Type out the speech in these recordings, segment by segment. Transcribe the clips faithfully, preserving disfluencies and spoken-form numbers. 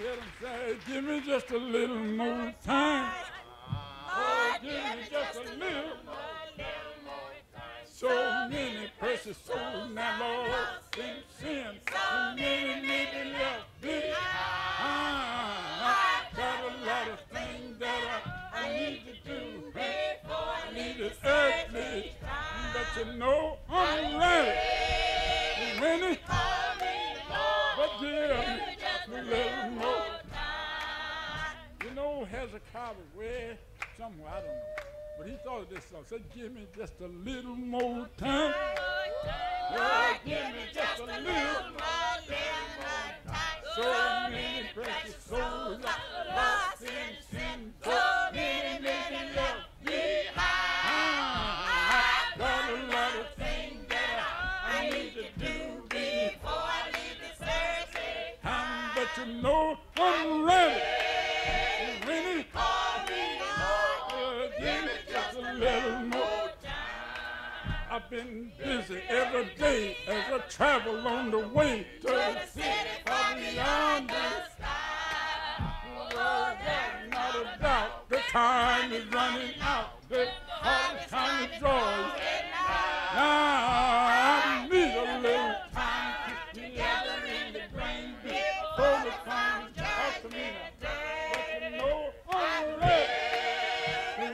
hit him, say, give me just a little more time. Oh, give me just a little more time. So many precious souls now, Lord, sin, sin. So many need to love thee. I got a lot of things that I need to do. I need to serve me, but you know I'm ready. I'm ready. But give me just a little more time. You know, Hezekiah was way somewhere, I don't know. But he thought of this song. Said, give me just a little more time. Lord, give me just a little more time. So many precious souls are lost in sin. So many making love behind. I got a lot of things that I need to do. You know I'm ready. I'm ready. Call me, Lord. Give me just a little more time. I've been busy every day as I travel on the way to the city far beyond the sky. Oh, there's not a doubt the time is running out. The hard time is drawing. Now I need a little time to together in the rain. But you know I'm ready.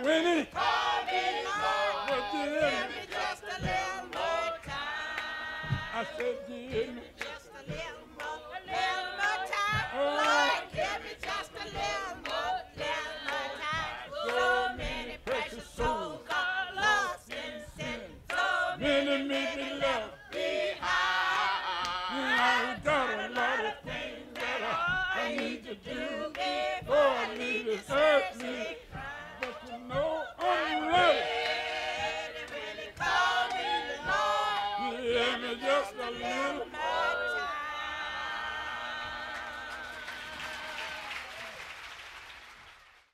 Winnie, but give me just a little more time. I said, give me just a little more, little more time. Lord, give me just a little more, little more time. So many precious souls are lost in sin. So many made me left behind. I got a lot of things I need to do, oh, I need to hurt me, but you know I'm ready. Really call me the Lord, give me just a little.